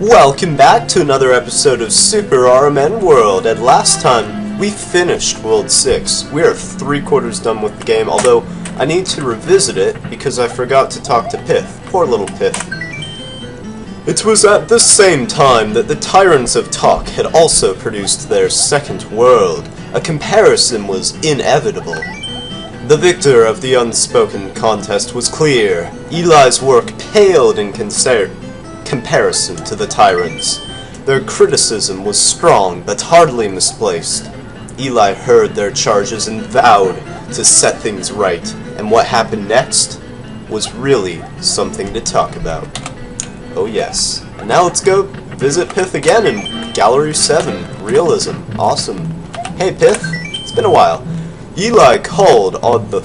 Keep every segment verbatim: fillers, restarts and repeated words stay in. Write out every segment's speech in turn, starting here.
Welcome back to another episode of Super R M N World. At last time, we finished World six. We are three quarters done with the game, although I need to revisit it because I forgot to talk to Pith. Poor little Pith. It was at the same time that the Tyrants of Talk had also produced their second world. A comparison was inevitable. The victor of the unspoken contest was clear. Eli's work paled in concern. Comparison to the Tyrants. Their criticism was strong, but hardly misplaced. Eli heard their charges and vowed to set things right, and what happened next was really something to talk about. Oh yes. And now let's go visit Pith again in Gallery seven. Realism. Awesome. Hey Pith, it's been a while. Eli called on the,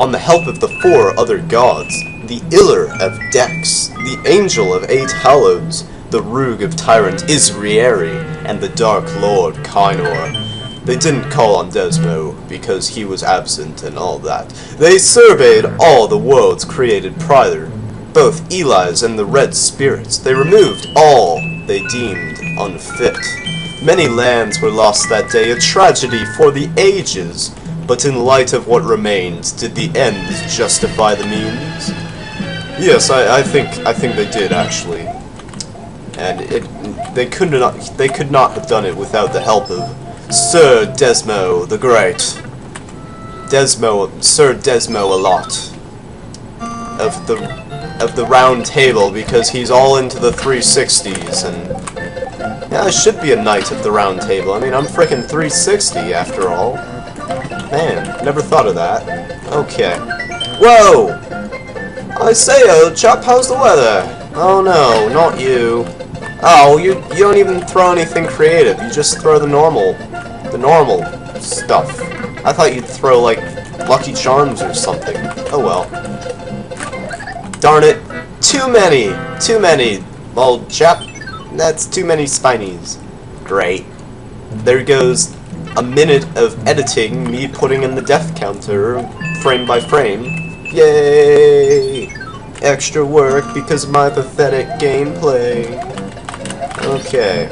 on the help of the four other gods. The Iller of Dex, the Angel of Eight Hallows, the Rogue of Tyrant Isrieri, and the Dark Lord Kynor. They didn't call on Desmo because he was absent and all that. They surveyed all the worlds created prior, both Eli's and the Red Spirits. They removed all they deemed unfit. Many lands were lost that day, a tragedy for the ages. But in light of what remained, did the ends justify the means? Yes, I, I think I think they did actually, and it they could not they could not have done it without the help of Sir Desmo the Great, Desmo Sir Desmo a lot of the of the Round Table because he's all into the three sixties and yeah, I should be a knight of the Round Table. I mean, I'm frickin' three sixty after all. Man, never thought of that. Okay. Whoa! I say, old chap, how's the weather? Oh no, not you. Oh, you you don't even throw anything creative. You just throw the normal, the normal stuff. I thought you'd throw like Lucky Charms or something. Oh well. Darn it! Too many, too many, old chap. That's too many spinies. Great. There goes a minute of editing me putting in the death counter frame by frame. Yay! Extra work because of my pathetic gameplay. Okay.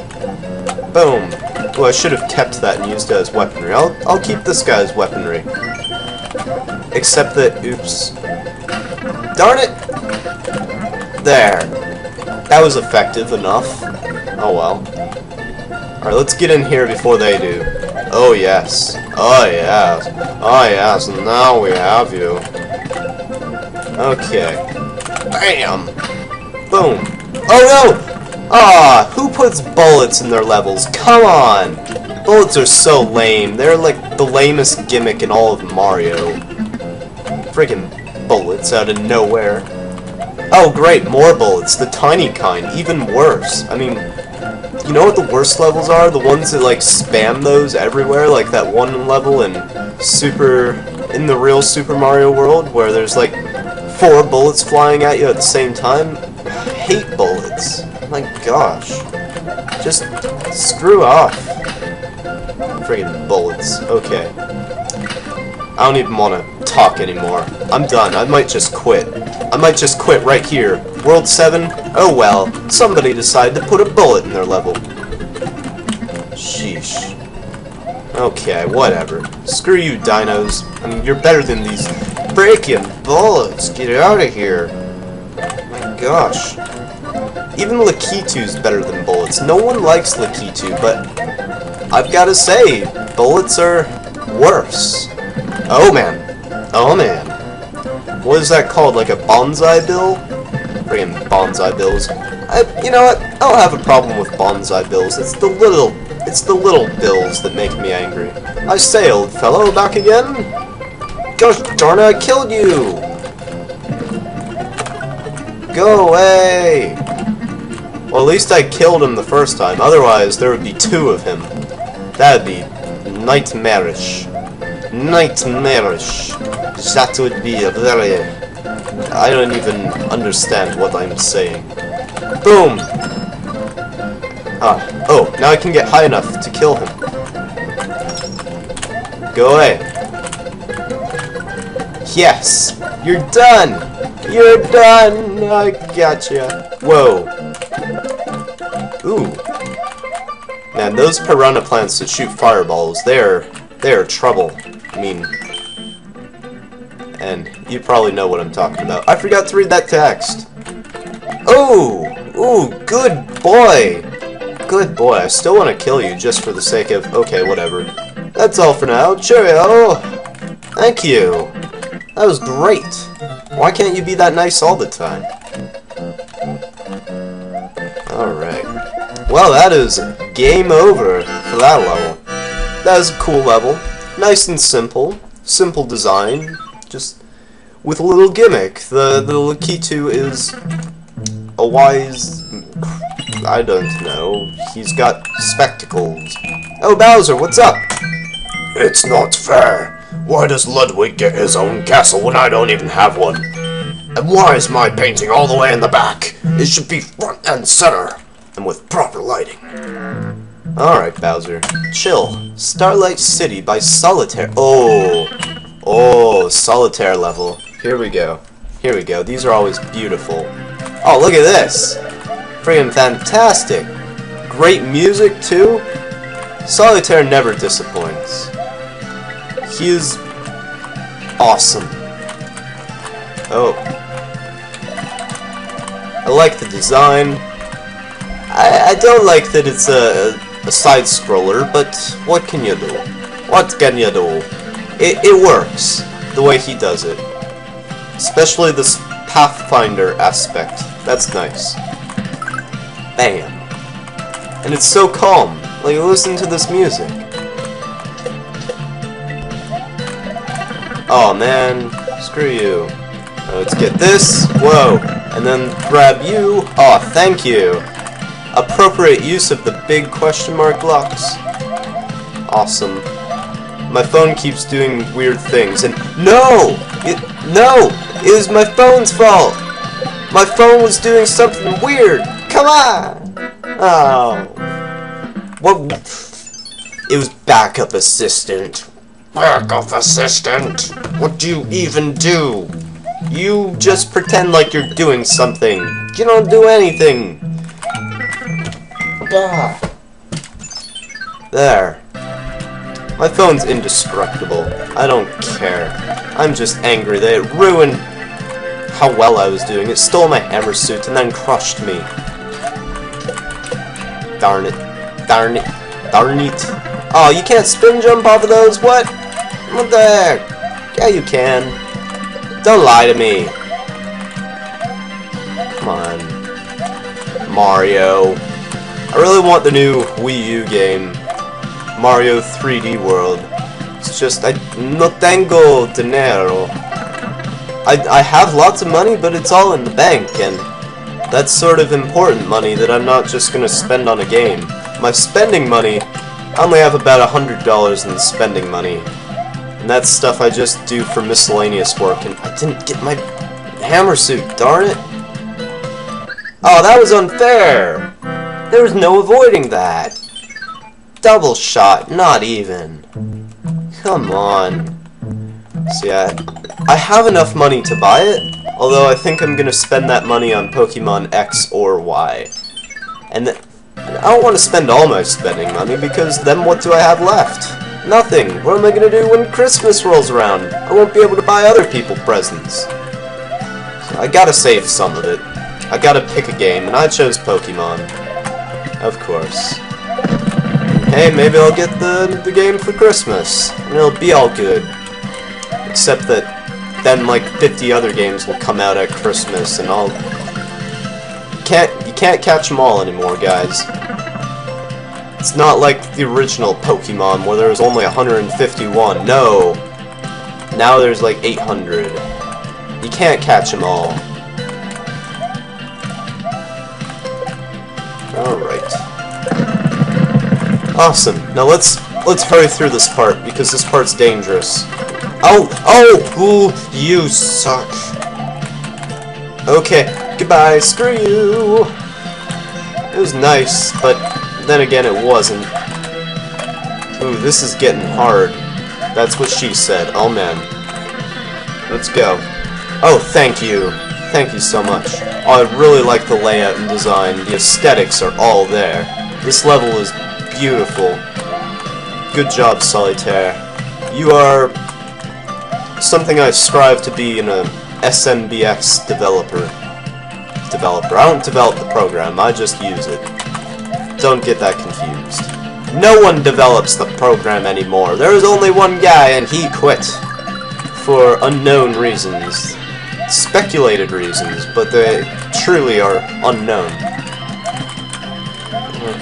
Boom. Well, I should have kept that and used it as weaponry. I'll, I'll keep this guy's weaponry. Except that, oops. Darn it! There. That was effective enough. Oh well. Alright, let's get in here before they do. Oh yes. Oh yes. Oh yes, now we have you. Okay. Bam! Boom! Oh no! Ah, who puts bullets in their levels? Come on! Bullets are so lame. They're like the lamest gimmick in all of Mario. Friggin' bullets out of nowhere. Oh great, more bullets. The tiny kind. Even worse. I mean, you know what the worst levels are? The ones that like spam those everywhere, like that one level in Super... in the real Super Mario World, where there's like four bullets flying at you at the same time? I hate bullets. My gosh. Just screw off. Friggin' bullets. Okay. I don't even want to talk anymore. I'm done. I might just quit. I might just quit right here. World seven? Oh well. Somebody decided to put a bullet in their level. Sheesh. Okay, whatever. Screw you, dinos. I mean, you're better than these freaking bullets. Get out of here. My gosh. Even Lakitu's better than bullets. No one likes Lakitu, but I've got to say, bullets are worse. Oh, man. Oh, man. What is that called? Like a bonsai bill? Freaking bonsai bills. I, you know what? I don't have a problem with bonsai bills. It's the little... It's the little bills that make me angry. I say, old fellow, back again? Gosh darn it, I killed you! Go away! Well, at least I killed him the first time, otherwise there would be two of him. That'd be nightmarish. Nightmarish. That would be a very... I don't even understand what I'm saying. Boom! Ah. Oh, now I can get high enough to kill him. Go away. Yes! You're done! You're done! I gotcha. Whoa. Ooh. Now those piranha plants that shoot fireballs, they're they're trouble. I mean, and you probably know what I'm talking about. I forgot to read that text. Oh, ooh, good boy, good boy. I still want to kill you just for the sake of okay, whatever. That's all for now. Cheerio. Thank you. That was great. Why can't you be that nice all the time? Alright. Well, that is game over for that level. That was a cool level. Nice and simple. Simple design. Just with a little gimmick. The, the Lakitu is a wise... I don't know. He's got spectacles. Oh, Bowser, what's up? It's not fair. Why does Ludwig get his own castle when I don't even have one? And why is my painting all the way in the back? It should be front and center, and with proper lighting. Alright, Bowser. Chill. Starlight City by Solitayre. Oh! Oh, Solitayre level. Here we go. Here we go. These are always beautiful. Oh, look at this! Freaking fantastic! Great music, too? Solitayre never disappoints. He is awesome. Oh. I like the design. I, I don't like that it's a, a side-scroller, but what can you do? What can you do? It, it works, the way he does it. Especially this Pathfinder aspect. That's nice. Bam. And it's so calm. Like, listen to this music. Oh man, screw you. Let's get this, whoa, and then grab you. Aw, oh, thank you. Appropriate use of the big question mark blocks. Awesome. My phone keeps doing weird things, and no! It, no! It was my phone's fault! My phone was doing something weird! Come on! Oh. What? It was backup assistant. Backup assistant! What do you even do? You just pretend like you're doing something. You don't do anything. Ah. There. My phone's indestructible. I don't care. I'm just angry that it ruined how well I was doing. It stole my hammer suit and then crushed me. Darn it. Darn it. Darn it. Oh, you can't spin jump off of those? What? What the heck? Yeah, you can. Don't lie to me. Come on. Mario. I really want the new Wii U game. Mario three D World. It's just, I no tengo dinero. I, I have lots of money, but it's all in the bank, and that's sort of important money that I'm not just gonna spend on a game. My spending money, I only have about a hundred dollars in spending money. And that's stuff I just do for miscellaneous work, and I didn't get my hammer suit, darn it. Oh, that was unfair! There was no avoiding that. Double shot, not even. Come on. So yeah, I have enough money to buy it, although I think I'm gonna spend that money on Pokemon X or Y. And th I don't want to spend all my spending money, because then what do I have left? Nothing. What am I going to do when Christmas rolls around? I won't be able to buy other people presents. So I gotta save some of it. I gotta pick a game, and I chose Pokemon. Of course. Hey, maybe I'll get the, the game for Christmas, and it'll be all good. Except that then, like, fifty other games will come out at Christmas, and I'll... Can't... Can't catch them all anymore, guys. It's not like the original Pokemon where there was only one hundred fifty-one. No! Now there's like eight hundred. You can't catch them all. Alright. Awesome. Now let's let's hurry through this part, because this part's dangerous. Oh! Oh! Ooh! You suck. Okay. Goodbye, screw you! It was nice, but then again it wasn't. Ooh, this is getting hard. That's what she said. Oh man. Let's go. Oh, thank you. thank you so much. I really like the layout and design. The aesthetics are all there. This level is beautiful. Good job, Solitayre. You are something I strive to be in a S M B X developer. Developer. I don't develop the program, I just use it. Don't get that confused. No one develops the program anymore. There is only one guy, and he quit. For unknown reasons. Speculated reasons, but they truly are unknown.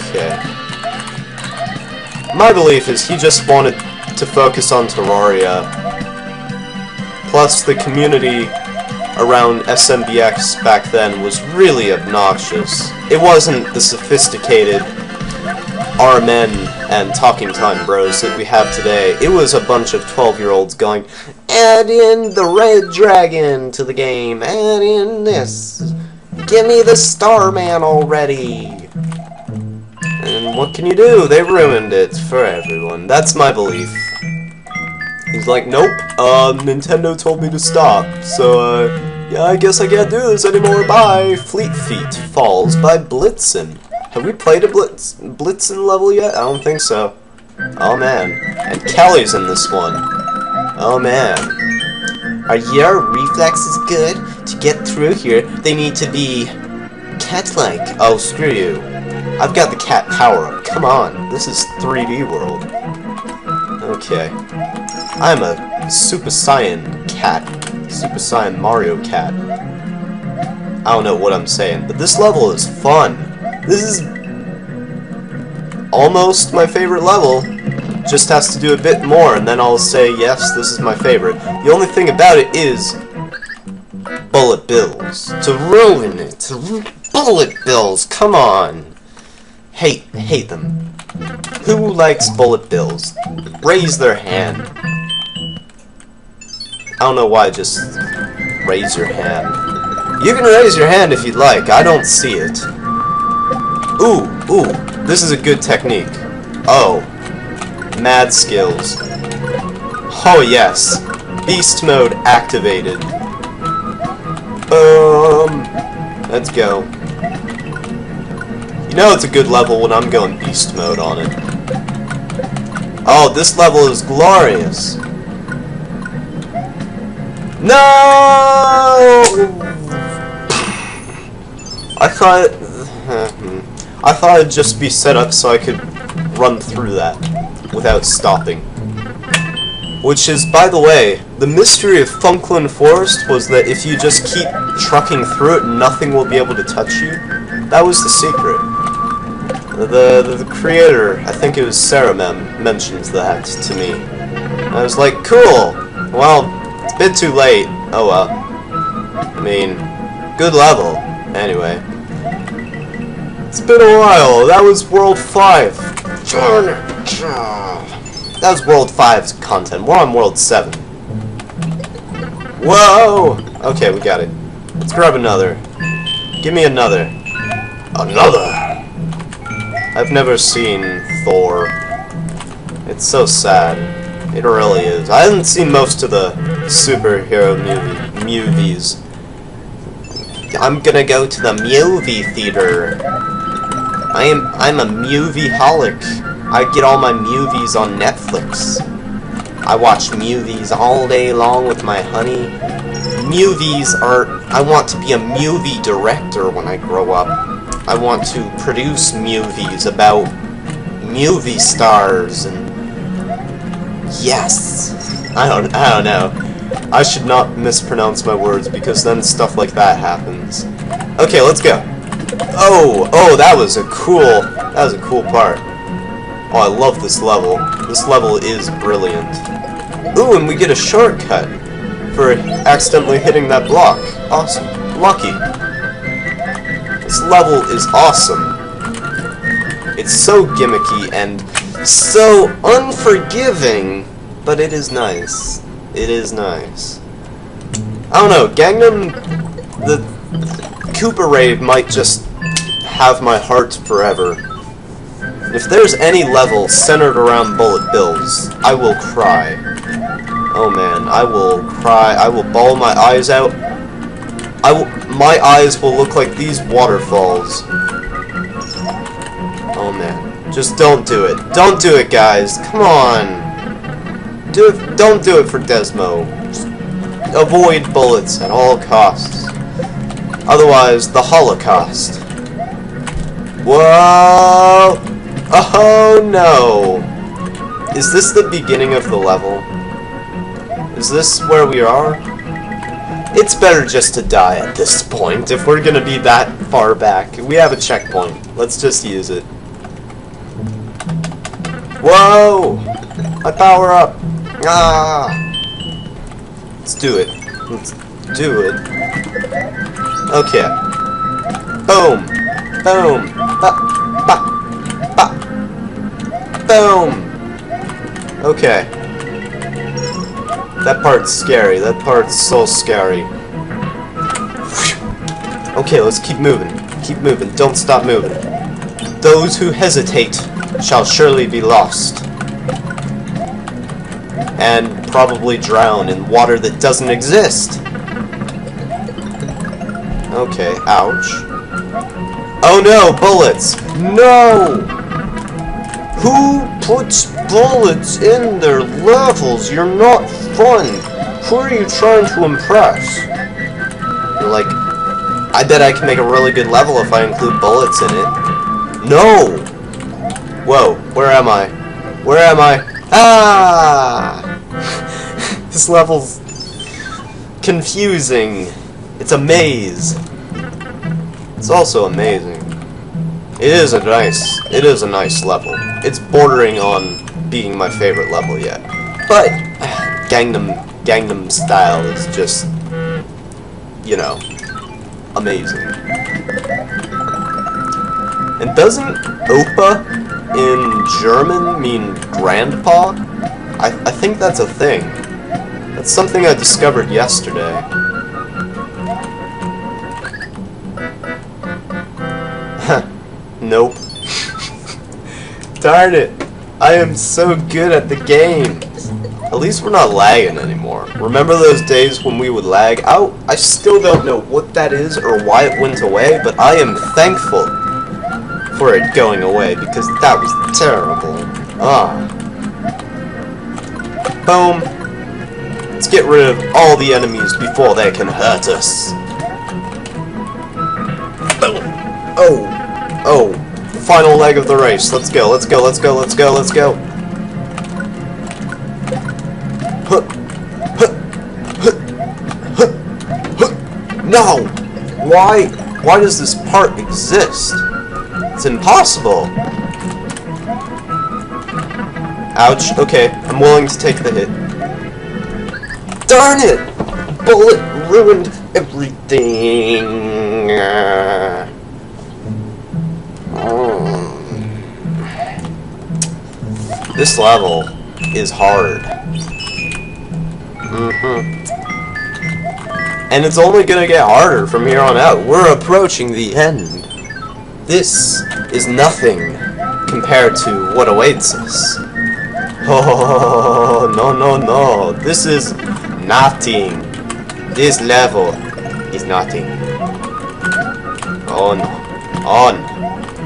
Okay. My belief is he just wanted to focus on Terraria. Plus, the community around S M B X back then was really obnoxious. It wasn't the sophisticated R M N and Talking Time Bros that we have today. It was a bunch of twelve-year-olds going, add in the red dragon to the game, add in this, give me the Starman already. And what can you do? They ruined it for everyone. That's my belief. He's like, nope, uh, Nintendo told me to stop, so, uh, yeah, I guess I can't do this anymore, bye! Fleet Feet Falls by Blitzen. Have we played a Blitz Blitzen level yet? I don't think so. Oh, man. And Kelly's in this one. Oh, man. Are your reflexes good? To get through here, they need to be cat-like. Oh, screw you. I've got the cat power-up. Come on. This is three D world. Okay. I'm a Super Saiyan cat. Super Saiyan Mario cat. I don't know what I'm saying, but this level is fun. This is almost my favorite level. Just has to do a bit more, and then I'll say, yes, this is my favorite. The only thing about it is bullet bills. To ruin it. To ru bullet bills. Come on. Hate, hate them. Who likes bullet bills? Raise their hand. I don't know why, just raise your hand. You can raise your hand if you'd like, I don't see it. Ooh, ooh, this is a good technique. Oh, mad skills. Oh yes, beast mode activated. Boom, let's go. You know it's a good level when I'm going beast mode on it. Oh, this level is glorious. No! I thought... I thought it'd just be set up so I could run through that without stopping. Which is, by the way, the mystery of Funkland Forest was that if you just keep trucking through it, nothing will be able to touch you. That was the secret. The, the, the creator, I think it was Sarah Mem, mentions that to me. And I was like, cool! Well... it's a bit too late. Oh well. I mean, good level. Anyway. It's been a while. That was World five. That was World five's content. We're on World seven. Whoa! Okay, we got it. Let's grab another. Give me another. Another! I've never seen Thor. It's so sad. It really is. I haven't seen most of the superhero movie, movies. I'm gonna go to the movie theater. I am I'm a movie-holic. I get all my movies on Netflix. I watch movies all day long with my honey. Movies are... I want to be a movie director when I grow up. I want to produce movies about movie stars and... yes! I don't, I don't know. I should not mispronounce my words because then stuff like that happens. Okay, let's go. Oh, oh, that was a cool, that was a cool part. Oh, I love this level. This level is brilliant. Ooh, and we get a shortcut for accidentally hitting that block. Awesome. Lucky. This level is awesome. It's so gimmicky and so unforgiving, but it is nice. It is nice. I don't know, Gangnam, the Koopa Rave might just have my heart forever. If there's any level centered around bullet bills, I will cry. Oh man, I will cry. I will bawl my eyes out. I will, my eyes will look like these waterfalls. Oh man, just don't do it. Don't do it, guys. Come on. Do it. Don't do it for Desmo. Just avoid bullets at all costs. Otherwise, the Holocaust. Whoa! Oh no! Is this the beginning of the level? Is this where we are? It's better just to die at this point if we're gonna be that far back. We have a checkpoint. Let's just use it. Whoa! I power up! Ah! Let's do it. Let's do it. Okay. Boom! Boom! Ba! Ba! Ba! Boom! Okay. That part's scary. That part's so scary. Okay, let's keep moving. Keep moving. Don't stop moving. Those who hesitate shall surely be lost. And probably drown in water that doesn't exist. Okay, ouch. Oh no, bullets! No! Who puts bullets in their levels? You're not fun. Who are you trying to impress? You're like, I bet I can make a really good level if I include bullets in it. No! Whoa, where am I? Where am I? Ah! This level's confusing. It's a maze. It's also amazing. It is a nice, it is a nice level. It's bordering on being my favorite level yet. But Gangnam Gangnam style is just, you know, amazing. And doesn't Opa in German mean grandpa? I, I think that's a thing. That's something I discovered yesterday. Nope. Darn it! I am so good at the game. At least we're not lagging anymore. Remember those days when we would lag? I, I still don't know what that is or why it went away, but I am thankful for it going away because that was terrible. Ah. Boom. Let's get rid of all the enemies before they can hurt us. Boom. Oh. Oh, final leg of the race. Let's go, let's go, let's go, let's go, let's go. Huh. Huh. Huh. Huh. Huh. No! Why, why does this part exist? It's impossible. Ouch, okay, I'm willing to take the hit. Darn it! Bullet ruined everything. Uh. This level is hard. Mm-hmm. And it's only gonna get harder from here on out. We're approaching the end. This is nothing compared to what awaits us. Oh, no, no, no. This is nothing. This level is nothing. Oh, no. Oh, no.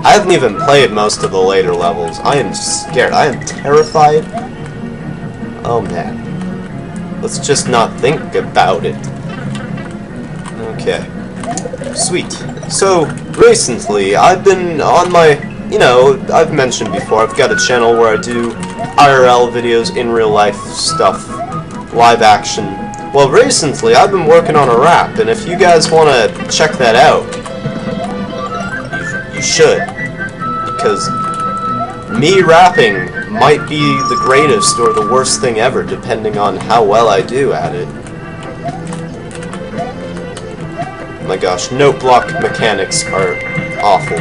I haven't even played most of the later levels. I am scared. I am terrified. Oh man. Let's just not think about it. Okay. Sweet. So, recently, I've been on my, you know, I've mentioned before, I've got a channel where I do I R L videos, in real life stuff, live action. Well, recently, I've been working on a rap, and if you guys want to check that out, you should. Because me rapping might be the greatest or the worst thing ever, depending on how well I do at it. Oh my gosh, note block mechanics are awful.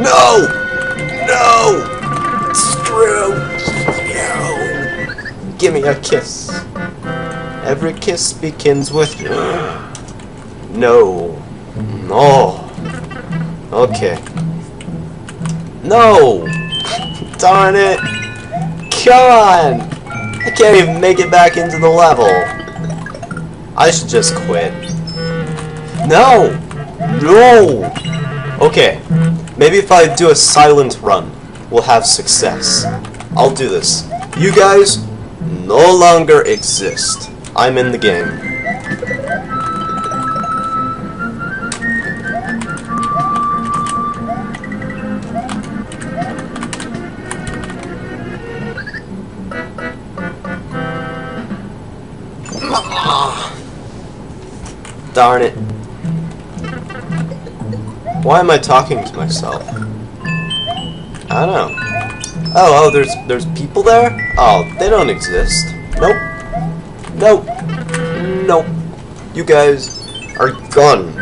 No! No! Screw you! Give me a kiss. Every kiss begins with no. No. Okay. No! Darn it! Come on! I can't even make it back into the level. I should just quit. No! No! Okay. Maybe if I do a silent run, we'll have success. I'll do this. You guys no longer exist. I'm in the game. Darn it. Why am I talking to myself? I don't know. Oh, oh, there's there's people there? Oh, they don't exist. Nope. Nope. Nope. You guys are gone.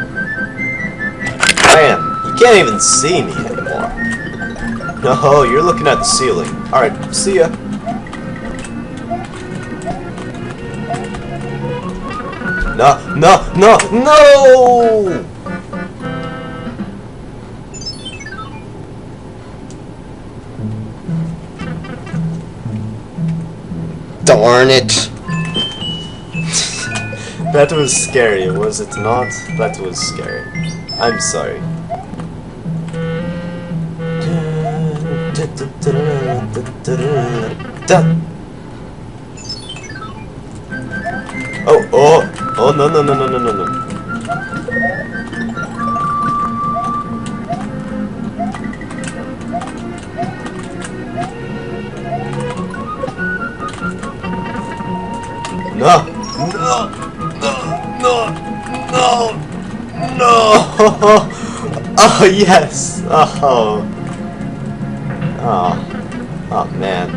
Bam. You can't even see me anymore. No, you're looking at the ceiling. Alright, see ya. No, no, no, no! Darn it! That was scary, was it not? That was scary. I'm sorry. Oh, oh! Oh, no, no, no, no, no, no, no. No! No! No! No! No! No! Oh, yes! Oh! Oh. Oh, man.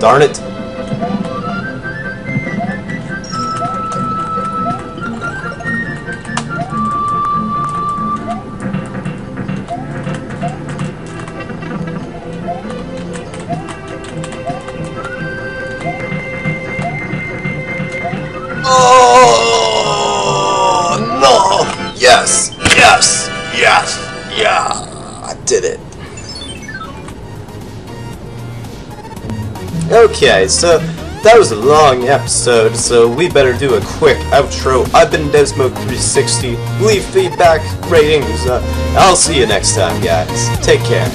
Darn it! Oh no! Yes! Yes! Yes! Yeah! I did it! Okay, so that was a long episode, so we better do a quick outro. I've been Desmo three sixty. Leave feedback, ratings. Uh, I'll see you next time, guys. Take care.